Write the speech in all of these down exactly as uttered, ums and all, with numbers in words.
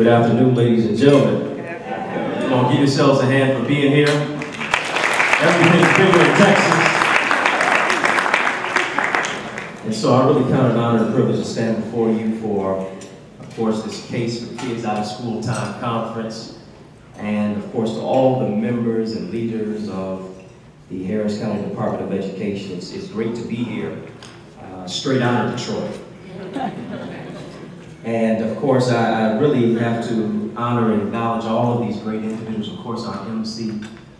Good afternoon, ladies and gentlemen. Good afternoon. Come on, give yourselves a hand for being here. Everything's bigger in Texas. And so I really count it an honor and privilege to stand before you for, of course, this Case for Kids Out of School Time Conference, and of course to all the members and leaders of the Harris County Department of Education. It's, it's great to be here, uh, straight out of Detroit. And of course, I, I really have to honor and acknowledge all of these great individuals. Of course, our M C,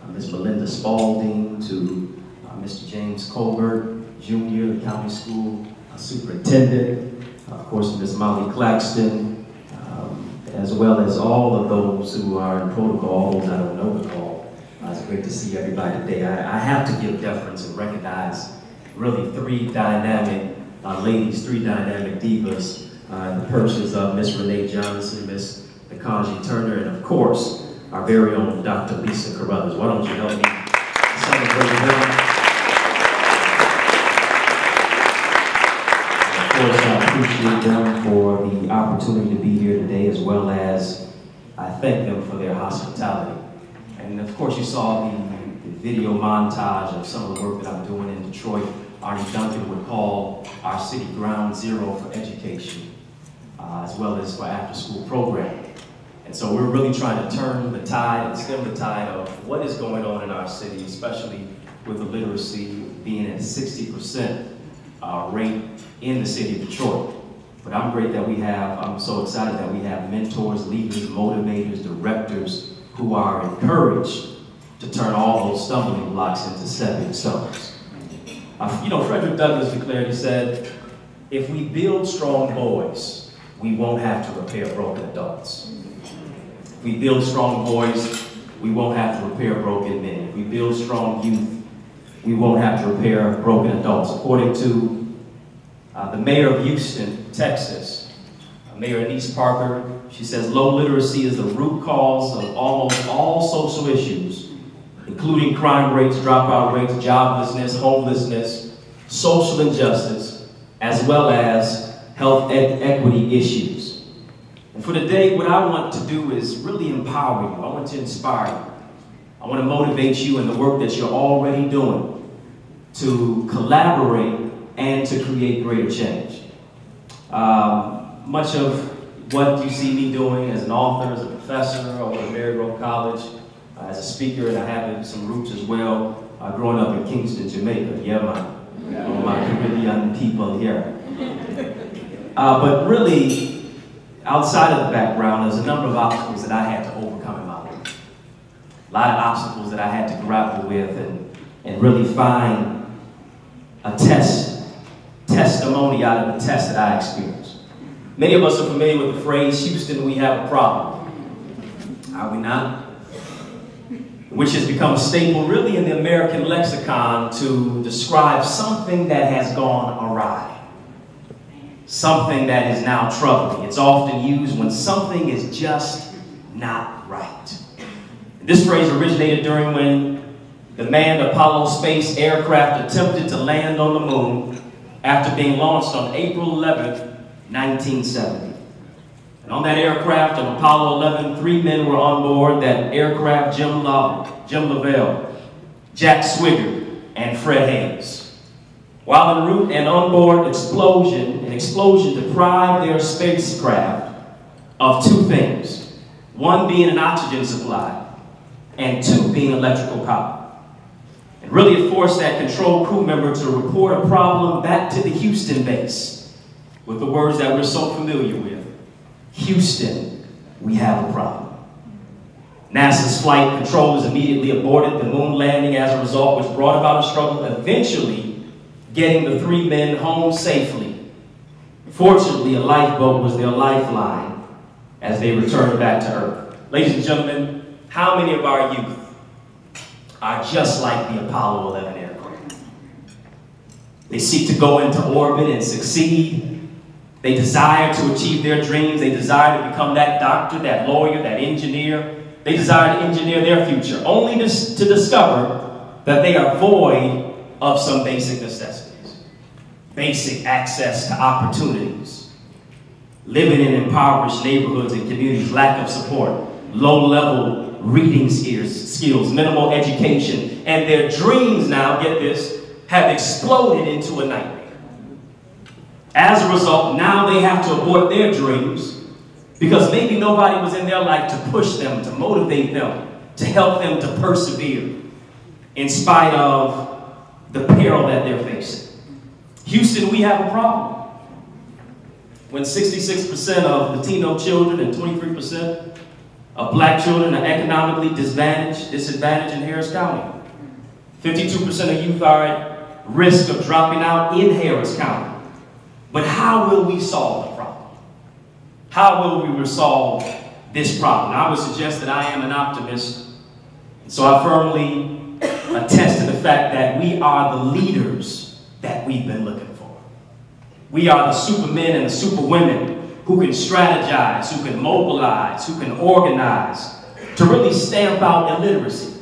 uh, Miz Melinda Spaulding, to uh, Mister James Colbert, Junior, the county school uh, superintendent, uh, of course, Miz Molly Claxton, um, as well as all of those who are in protocol, those I don't know at all. Uh, it's great to see everybody today. I, I have to give deference and recognize really three dynamic uh, ladies, three dynamic divas. Uh, the persons of Miz Renee Johnson, Miz Nikaji Turner, and of course, our very own Doctor Lisa Carruthers. Why don't you help me celebrate them? Of course, I appreciate them for the opportunity to be here today, as well as I thank them for their hospitality. And of course, you saw the, the video montage of some of the work that I'm doing in Detroit. Arne Duncan would call our city ground zero for education, Uh, as well as for after-school programming. And so we're really trying to turn the tide and stem the tide of what is going on in our city, especially with the literacy being at sixty percent uh, rate in the city of Detroit. But I'm great that we have, I'm so excited that we have mentors, leaders, motivators, directors who are encouraged to turn all those stumbling blocks into stepping stones. Uh, you know, Frederick Douglass declared, he said, if we build strong boys, we won't have to repair broken adults. If we build strong boys, we won't have to repair broken men. If we build strong youth, we won't have to repair broken adults. According to uh, the mayor of Houston, Texas, uh, Mayor Anise Parker, she says, low literacy is the root cause of almost all social issues, including crime rates, dropout rates, joblessness, homelessness, social injustice, as well as health ed equity issues. And for today, what I want to do is really empower you. I want to inspire you. I want to motivate you in the work that you're already doing to collaborate and to create greater change. Um, much of what you see me doing as an author, as a professor over at Marygrove College, uh, as a speaker, and I have some roots as well, uh, growing up in Kingston, Jamaica. Yeah, my, yeah. my community young people here. Uh, but really, outside of the background, there's a number of obstacles that I had to overcome in my life. A lot of obstacles that I had to grapple with and, and really find a test, testimony out of the test that I experienced. Many of us are familiar with the phrase, Houston, we have a problem. Are we not? Which has become a staple really in the American lexicon to describe something that has gone awry. Something that is now troubling. It's often used when something is just not right. This phrase originated during when the manned Apollo space aircraft attempted to land on the moon after being launched on April eleventh, nineteen seventy. And on that aircraft of Apollo eleven, three men were on board that aircraft: Jim Lovell, Jim Lovell, Jack Swigert, and Fred Haise. While en route, an onboard explosion, an explosion deprived their spacecraft of two things, one being an oxygen supply, and two being electrical power. And really it forced that control crew member to report a problem back to the Houston base with the words that we're so familiar with: Houston, we have a problem. NASA's flight controllers immediately aborted the moon landing as a result, which brought about a struggle, eventually getting the three men home safely. Fortunately, a lifeboat was their lifeline as they returned back to Earth. Ladies and gentlemen, how many of our youth are just like the Apollo eleven aircraft? They seek to go into orbit and succeed. They desire to achieve their dreams. They desire to become that doctor, that lawyer, that engineer. They desire to engineer their future, only to, to discover that they are void of some basic necessities, basic access to opportunities, living in impoverished neighborhoods and communities, lack of support, low-level reading skills, minimal education, and their dreams now, get this, have exploded into a nightmare. As a result, now they have to abort their dreams because maybe nobody was in their life to push them, to motivate them, to help them to persevere in spite of the peril that they're facing. Houston, we have a problem. When sixty-six percent of Latino children and twenty-three percent of black children are economically disadvantaged, disadvantaged in Harris County. fifty-two percent of youth are at risk of dropping out in Harris County. But how will we solve the problem? How will we resolve this problem? I would suggest that I am an optimist, so I firmly attest to the fact that we are the leaders that we've been looking for. We are the supermen and the superwomen who can strategize, who can mobilize, who can organize to really stamp out illiteracy,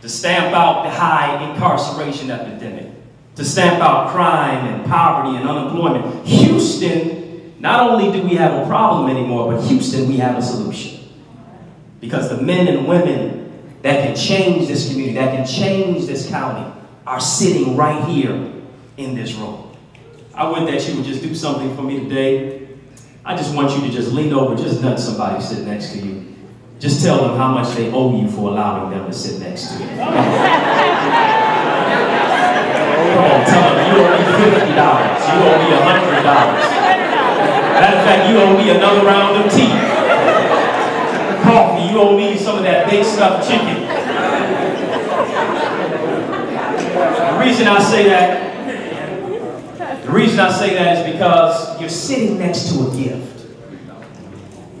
to stamp out the high incarceration epidemic, to stamp out crime and poverty and unemployment. Houston, not only do we have a problem anymore, but Houston, we have a solution. Because the men and women that can change this community, that can change this county, are sitting right here in this room. I would that you would just do something for me today. I just want you to just lean over, just nudge somebody sitting next to you. Just tell them how much they owe you for allowing them to sit next to you. Come on, tell them you owe me fifty dollars, you owe me one hundred dollars. Matter of fact, you owe me another round of tea. Coffee, you owe me some of that big stuffed chicken. The reason I say that, the reason I say that is because you're sitting next to a gift.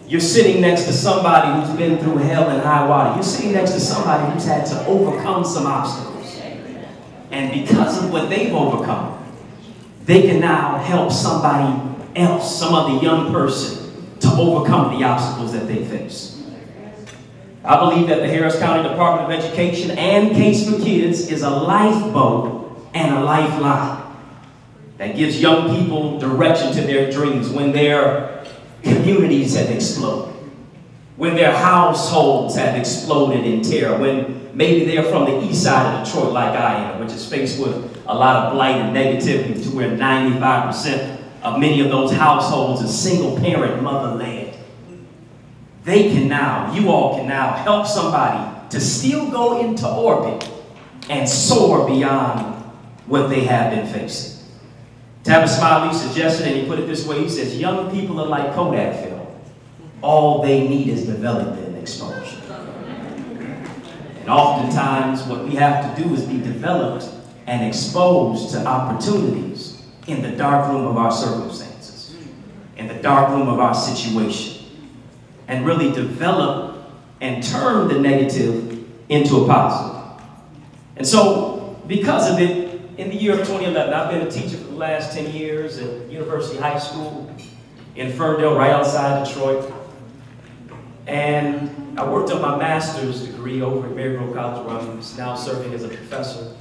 You're sitting next to somebody who's been through hell and high water. You're sitting next to somebody who's had to overcome some obstacles. And because of what they've overcome, they can now help somebody else, some other young person, to overcome the obstacles that they face. I believe that the Harris County Department of Education and Case for Kids is a lifeboat and a lifeline that gives young people direction to their dreams when their communities have exploded, when their households have exploded in terror, when maybe they're from the east side of Detroit like I am, which is faced with a lot of blight and negativity to where ninety-five percent of many of those households are single parent, mother led. They can now, you all can now help somebody to still go into orbit and soar beyond what they have been facing. Tavis Smiley suggested, and he put it this way, he says, young people are like Kodak film. All they need is development and exposure. And oftentimes what we have to do is be developed and exposed to opportunities in the dark room of our circumstances, in the dark room of our situation, and really develop and turn the negative into a positive. And so because of it, in the year of twenty eleven, I've been a teacher for the last ten years at University High School in Ferndale, right outside Detroit. And I worked on my master's degree over at Marygrove College, where I'm now serving as a professor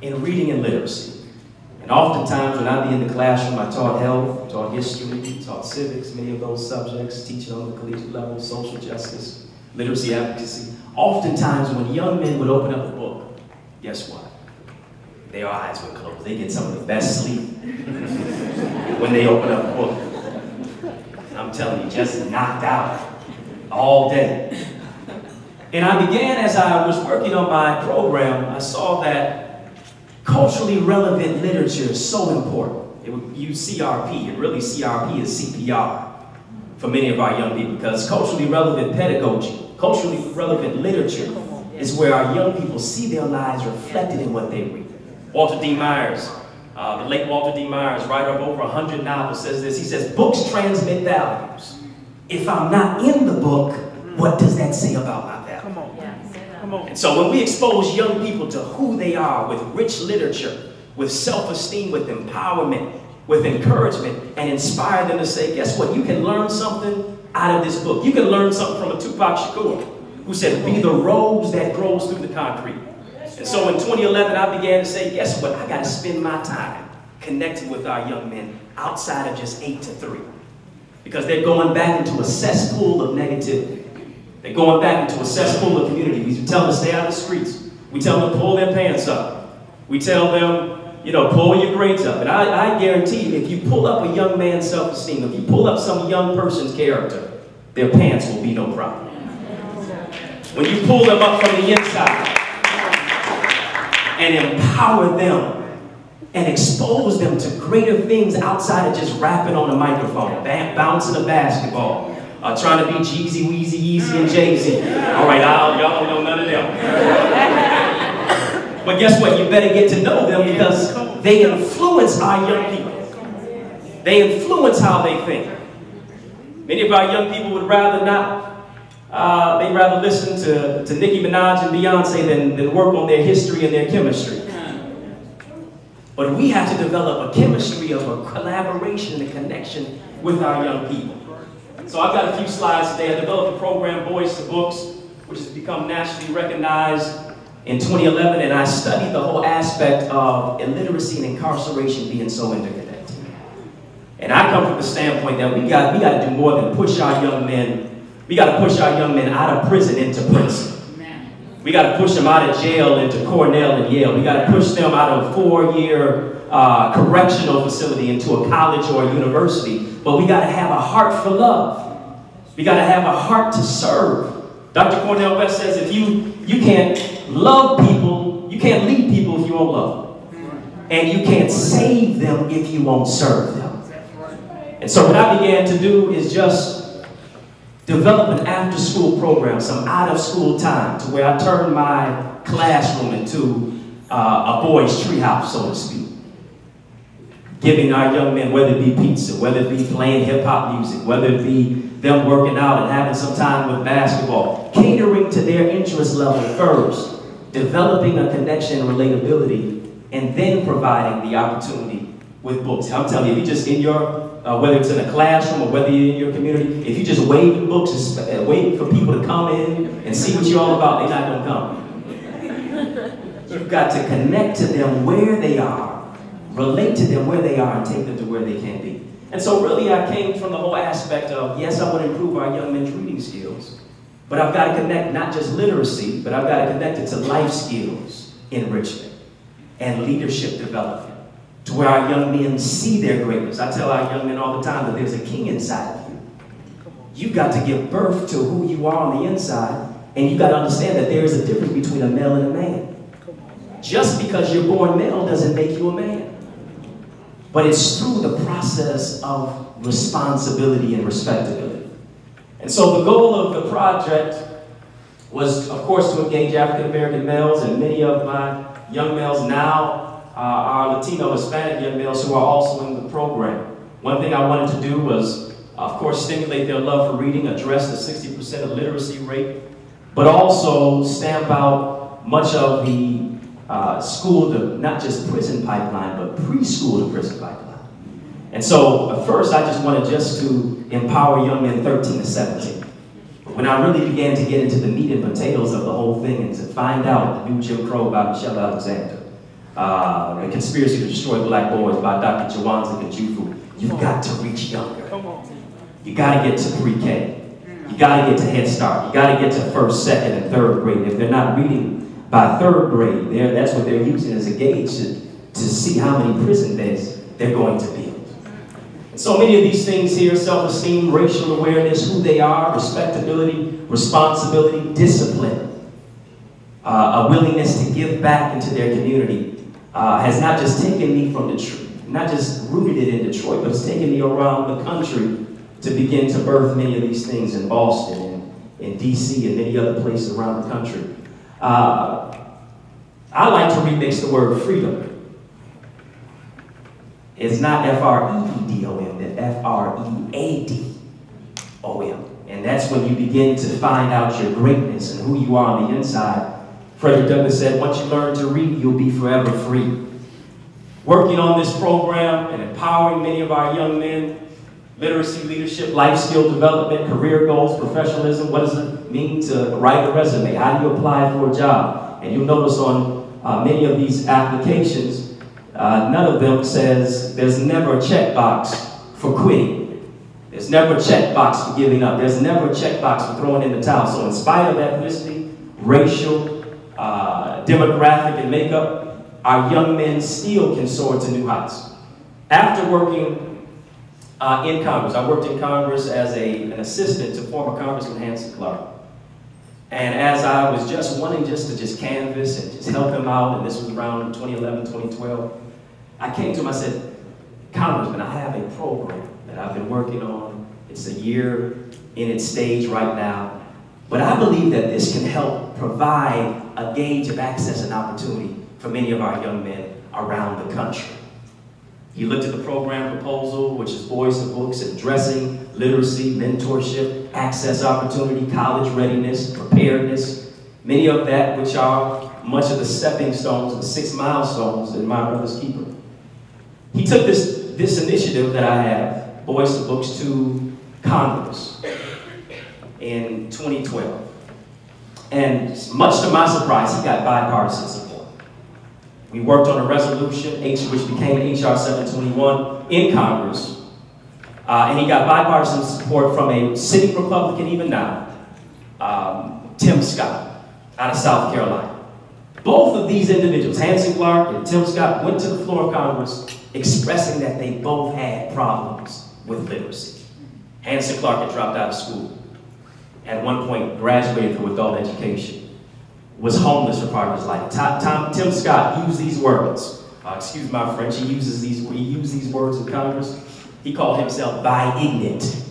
in reading and literacy. And oftentimes when I'd be in the classroom, I taught health, taught history, taught civics, many of those subjects, teaching on the collegiate level, social justice, literacy advocacy. Oftentimes when young men would open up a book, guess what? Their eyes would close. They get some of the best sleep when they open up a book. I'm telling you, just knocked out all day. And I began, as I was working on my program, I saw that culturally relevant literature is so important. It would use C R P, and really C R P is C P R for many of our young people, because culturally relevant pedagogy, culturally relevant literature is where our young people see their lives reflected in what they read. Walter D. Myers, uh, the late Walter D. Myers, writer of over one hundred novels, says this. He says, books transmit values. If I'm not in the book, what does that say about my value? Come on. Yeah, Come on. And so when we expose young people to who they are with rich literature, with self-esteem, with empowerment, with encouragement, and inspire them to say, guess what? You can learn something out of this book. You can learn something from a Tupac Shakur, who said, be the rose that grows through the concrete. And so in twenty eleven, I began to say, guess what? I got to spend my time connecting with our young men outside of just eight to three. because they're going back into a cesspool of negativity. They're going back into a cesspool of community. We tell them to stay out of the streets. We tell them to pull their pants up. We tell them, you know, pull your grades up. And I, I guarantee you, if you pull up a young man's self-esteem, if you pull up some young person's character, their pants will be no problem. When you pull them up from the inside and empower them and expose them to greater things outside of just rapping on a microphone, bouncing a basketball, uh, trying to be Jeezy, Weezy, Easy, and Jay-Z. All right, y'all don't know none of them. But guess what? You better get to know them because they influence our young people. They influence how they think. Many of our young people would rather not, uh, they'd rather listen to, to Nicki Minaj and Beyonce than, than work on their history and their chemistry. But we have to develop a chemistry of a collaboration and a connection with our young people. So I've got a few slides today. I developed a program, Boyz two Books, which has become nationally recognized in twenty eleven, and I studied the whole aspect of illiteracy and incarceration being so interconnected. And I come from the standpoint that we got we got to do more than push our young men. We got to push our young men out of prison into Princeton. We got to push them out of jail into Cornell and Yale. We got to push them out of a four-year uh, correctional facility into a college or a university. But we got to have a heart for love. We got to have a heart to serve. Doctor Cornel West says if you you can't love people, you can't lead people if you won't love them, and you can't save them if you won't serve them. And so what I began to do is just develop an after-school program, some out-of-school time, to where I turned my classroom into uh, a boys' treehouse, so to speak. Giving our young men, whether it be pizza, whether it be playing hip-hop music, whether it be them working out and having some time with basketball, catering to their interest level first, developing a connection and relatability, and then providing the opportunity with books. I'm telling you, if you just in your Uh, whether it's in a classroom or whether you're in your community, if you just waving books, uh, waiting for people to come in and see what you're all about, they're not going to come. You've got to connect to them where they are, relate to them where they are, and take them to where they can be. And so really I came from the whole aspect of, yes, I want to improve our young men's reading skills, but I've got to connect not just literacy, but I've got to connect it to life skills enrichment and leadership development, to where our young men see their greatness. I tell our young men all the time that there's a king inside of you. You've got to give birth to who you are on the inside, and you've got to understand that there is a difference between a male and a man. Just because you're born male doesn't make you a man. But it's through the process of responsibility and respectability. And so the goal of the project was, of course, to engage African-American males, and many of my young males now Uh, our Latino, Hispanic young males who are also in the program. One thing I wanted to do was, of course, stimulate their love for reading, address the sixty percent illiteracy rate, but also stamp out much of the uh, school to, not just prison pipeline, but preschool to prison pipeline. And so, at first, I just wanted just to empower young men thirteen to seventeen. But when I really began to get into the meat and potatoes of the whole thing and to find out the new Jim Crow by Michelle Alexander, Uh, the Conspiracy to Destroy Black Boys by Doctor Jawanza Kajufu. You've got to reach younger. You got to get to pre-K. You got to get to Head Start. You got to get to first, second, and third grade. If they're not reading by third grade, that's what they're using as a gauge to, to see how many prison beds they're going to build. And so many of these things here, self-esteem, racial awareness, who they are, respectability, responsibility, discipline, uh, a willingness to give back into their community, Uh, has not just taken me from Detroit, not just rooted it in Detroit, but it's taken me around the country to begin to birth many of these things in Boston, and in D C, and many other places around the country. Uh, I like to remix the word freedom. It's not F R E E D O M, it's F R E A D O M. And that's when you begin to find out your greatness and who you are on the inside. Frederick Douglass said, once you learn to read, you'll be forever free. Working on this program and empowering many of our young men, literacy, leadership, life skill development, career goals, professionalism, what does it mean to write a resume? How do you apply for a job? And you'll notice on uh, many of these applications, uh, none of them says there's never a checkbox for quitting. There's never a checkbox for giving up. There's never a checkbox for throwing in the towel. So in spite of ethnicity, racial, uh, demographic, and makeup, our young men still can soar to new heights. After working uh, in Congress, I worked in Congress as a, an assistant to former Congressman Hanson Clark. And as I was just wanting just to just canvas and just help him out, and this was around twenty eleven, twenty twelve, I came to him, I said, Congressman, I have a program that I've been working on. It's a year in its stage right now. But I believe that this can help provide a gauge of access and opportunity for many of our young men around the country. He looked at the program proposal, which is Boyz two Books, addressing literacy, mentorship, access opportunity, college readiness, preparedness, many of that which are much of the stepping stones, the six milestones in My Brother's Keeper. He took this, this initiative that I have, Boyz two Books, to Congress in twenty twelve. And much to my surprise, he got bipartisan support. We worked on a resolution, H, which became H R seven twenty-one in Congress, uh, and he got bipartisan support from a sitting Republican even now, um, Tim Scott, out of South Carolina. Both of these individuals, Hanson Clark and Tim Scott, went to the floor of Congress expressing that they both had problems with literacy. Hanson Clark had dropped out of school. At one point, graduated through adult education. Was homeless for part of his life. Tom, Tom, Tim Scott used these words. Uh, excuse my French, he uses these, he used these words in Congress. He called himself biignant.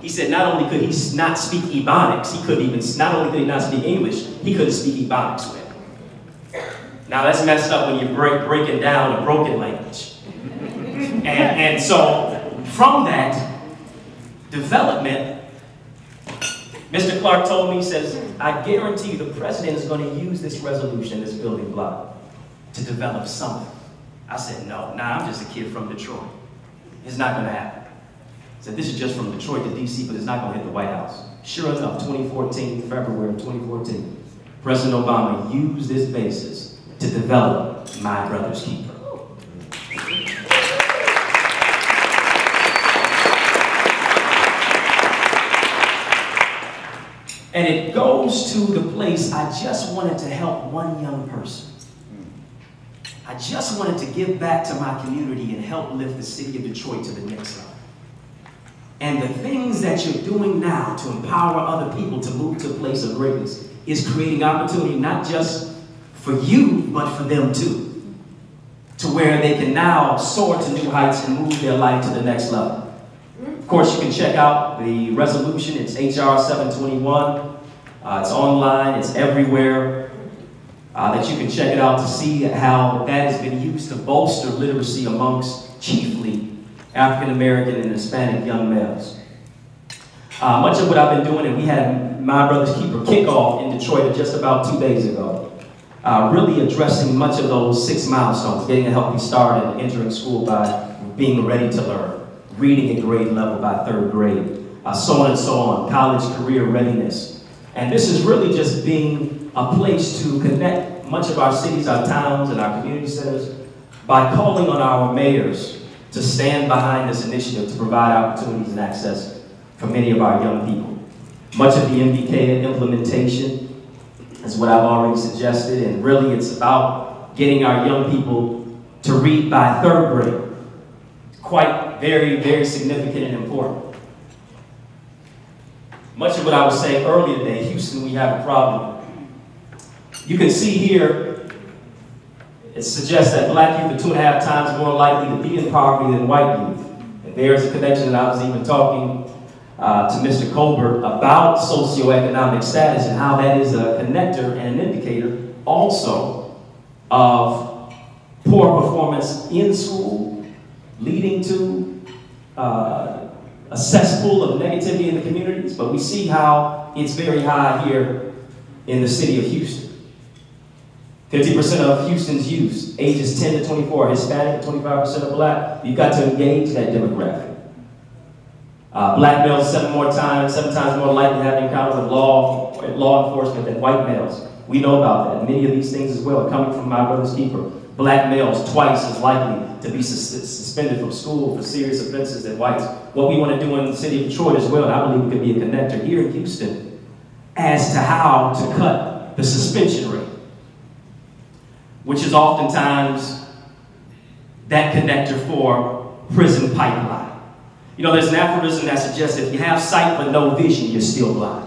He said not only could he not speak Ebonics, he couldn't even, not only could he not speak English, he couldn't speak Ebonics with. Now that's messed up when you're break, breaking down a broken language. and, and so from that development, Mister Clark told me, he says, I guarantee you the president is going to use this resolution, this building block, to develop something. I said, no, nah, I'm just a kid from Detroit. It's not going to happen. Said, this is just from Detroit to D C, but it's not going to hit the White House. Sure enough, twenty fourteen, February of twenty fourteen, President Obama used this basis to develop My Brother's Keeper. And it goes to the place, I just wanted to help one young person. I just wanted to give back to my community and help lift the city of Detroit to the next level. And the things that you're doing now to empower other people to move to a place of greatness is creating opportunity not just for you, but for them too. To where they can now soar to new heights and move their life to the next level. Of course, you can check out the resolution. It's H R seven twenty-one. Uh, it's online. It's everywhere. Uh, that you can check it out to see how that has been used to bolster literacy amongst chiefly African-American and Hispanic young males. Uh, much of what I've been doing, and we had My Brother's Keeper kickoff in Detroit just about two days ago, uh, really addressing much of those six milestones, getting a healthy start and entering school by being ready to learn, reading at grade level by third grade, uh, so on and so on, college career readiness. And this is really just being a place to connect much of our cities, our towns, and our community centers by calling on our mayors to stand behind this initiative to provide opportunities and access for many of our young people. Much of the M B K implementation is what I've already suggested, and really it's about getting our young people to read by third grade. Quite very, very significant and important. Much of what I was saying earlier today, Houston, we have a problem. You can see here, it suggests that black youth are two and a half times more likely to be in poverty than white youth. And there's a connection that I was even talking uh, to Mister Colbert about socioeconomic status and how that is a connector and an indicator also of poor performance in school, leading to uh, a cesspool of negativity in the communities. But we see how it's very high here in the city of Houston. fifty percent of Houston's youth, ages ten to twenty-four, Hispanic, twenty-five percent of black. You've got to engage that demographic. Uh, black males seven more times, seven times more likely to have encounters with law, law enforcement than white males. We know about that. Many of these things as well are coming from My Brother's Keeper. black males twice as likely to be sus suspended from school for serious offenses than whites. What we want to do in the city of Detroit as well, and I believe it could be a connector here in Houston, as to how to cut the suspension rate, which is oftentimes that connector for prison pipeline. You know, there's an aphorism that suggests if you have sight but no vision, you're still blind.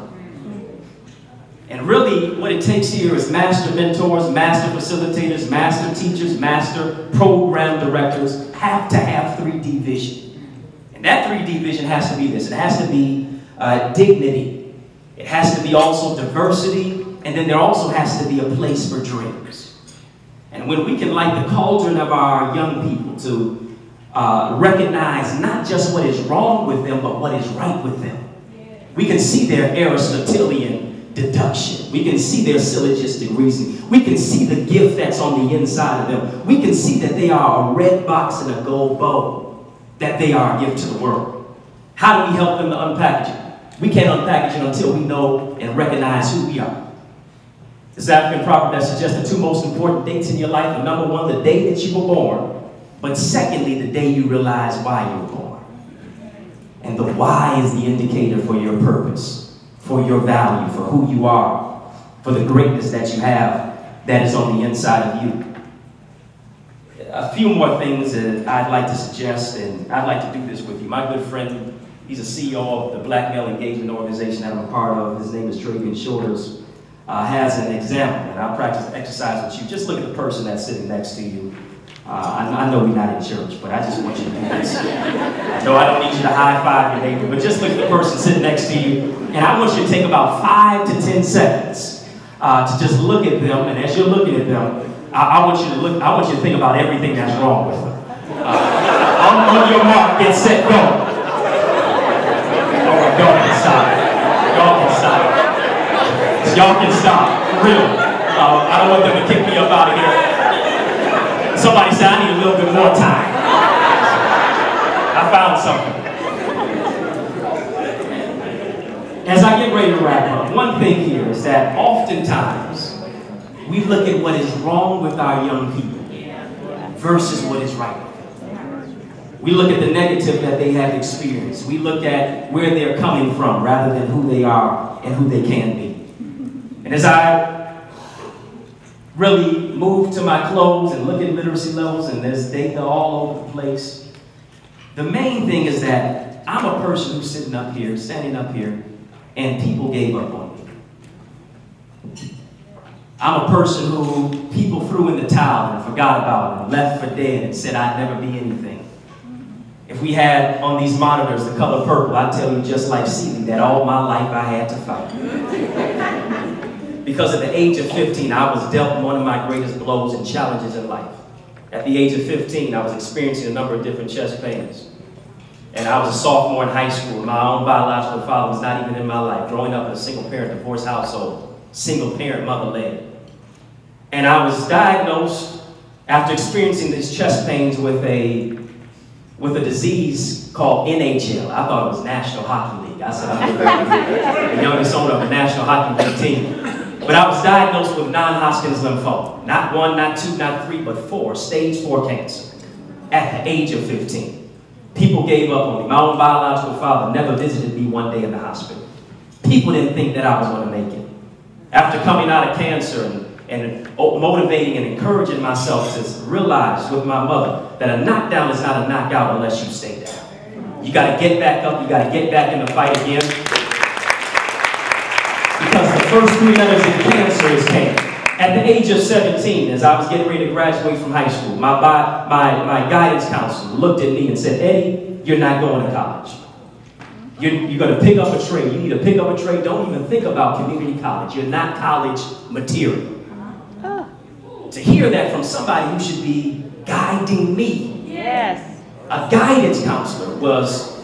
And really, what it takes here is master mentors, master facilitators, master teachers, master program directors have to have three D vision. And that three D vision has to be this. It has to be uh, dignity. It has to be also diversity. And then there also has to be a place for dreams. And when we can light the cauldron of our young people to uh, recognize not just what is wrong with them, but what is right with them. We can see their Aristotelian deduction. We can see their syllogistic reasoning. We can see the gift that's on the inside of them. We can see that they are a red box and a gold bow, that they are a gift to the world. How do we help them to unpackage it? We can't unpackage it until we know and recognize who we are. This African proverb that suggests the two most important dates in your life are, number one, the day that you were born, but secondly, the day you realize why you were born. And the why is the indicator for your purpose, for your value, for who you are, for the greatness that you have that is on the inside of you. A few more things that I'd like to suggest, and I'd like to do this with you. My good friend, he's a C E O of the Black Male Engagement Organization that I'm a part of. His name is Trabian Shorters. Uh, has an example, and I'll practice an exercise with you. Just look at the person that's sitting next to you. Uh, I, I know we're not in church, but I just want you to do this. I know I don't need you to high-five your neighbor, but just look at the person sitting next to you, and I want you to take about five to ten seconds uh, to just look at them, and as you're looking at them, I, I want you to look. I want you to think about everything that's wrong with them. Uh, on, on your mark, get set, go. All right, y'all can stop. Y'all can stop. Y'all can stop, for real. Uh, I don't want them to kick me up out of here. Somebody said, I need a little bit more time. I found something. As I get ready to wrap up, one thing here is that oftentimes we look at what is wrong with our young people versus what is right with them. We look at the negative that they have experienced. We look at where they're coming from rather than who they are and who they can be. And as I really move to my clothes and look at literacy levels, and there's data all over the place. The main thing is that I'm a person who's sitting up here, standing up here, and people gave up on me. I'm a person who people threw in the towel and forgot about and left for dead and said I'd never be anything. If we had on these monitors the color purple, I'd tell you just like Celie that all my life I had to fight. Because at the age of fifteen, I was dealt one of my greatest blows and challenges in life. At the age of fifteen, I was experiencing a number of different chest pains. And I was a sophomore in high school. My own biological father was not even in my life, growing up in a single-parent divorced household, single-parent mother-led. And I was diagnosed, after experiencing these chest pains, with a, with a disease called N H L. I thought it was National Hockey League. I said, I'm the youngest owner of a National Hockey League team. But I was diagnosed with non-Hodgkin's lymphoma. Not one, not two, not three, but four, stage four cancer at the age of fifteen. People gave up on me. My own biological father never visited me one day in the hospital. People didn't think that I was going to make it. After coming out of cancer and, and motivating and encouraging myself to realize with my mother that a knockdown is not a knockout unless you stay down. You got to get back up. You got to get back in the fight again. Because the first three letters in cancer is can. At the age of seventeen, as I was getting ready to graduate from high school, my, my, my guidance counselor looked at me and said, Eddie, you're not going to college. You're, you're going to pick up a trade. You need to pick up a trade. Don't even think about community college. You're not college material. Oh. To hear that from somebody who should be guiding me. Yes. A guidance counselor was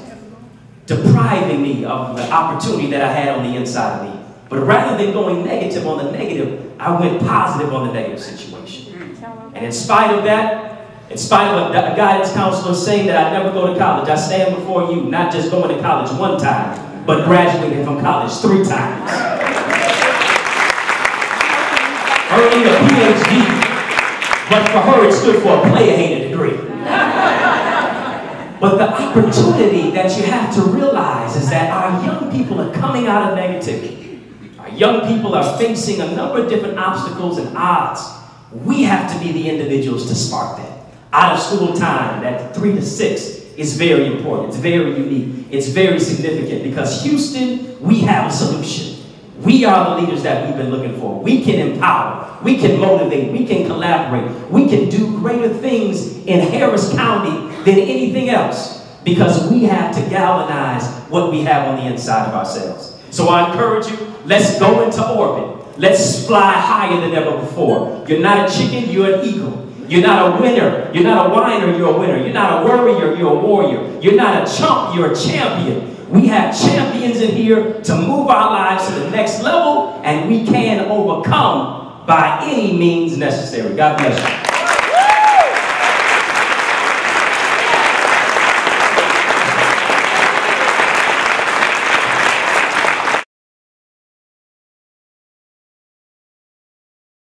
depriving me of the opportunity that I had on the inside of me. But rather than going negative on the negative, I went positive on the negative situation. And in spite of that, in spite of a guidance counselor saying that I'd never go to college, I stand before you not just going to college one time, but graduating from college three times. Earning a P H D, But for her, it stood for a player-hated degree. But the opportunity that you have to realize is that our young people are coming out of negativity. Our young people are facing a number of different obstacles and odds. We have to be the individuals to spark that. Out of school time, that three to six, is very important. It's very unique. It's very significant because Houston, we have a solution. We are the leaders that we've been looking for. We can empower. We can motivate. We can collaborate. We can do greater things in Harris County than anything else because we have to galvanize what we have on the inside of ourselves. So I encourage you, let's go into orbit. Let's fly higher than ever before. You're not a chicken, you're an eagle. You're not a winner, you're not a whiner, you're a winner. You're not a worrier, you're a warrior. You're not a chump, you're a champion. We have champions in here to move our lives to the next level, and we can overcome by any means necessary. God bless you.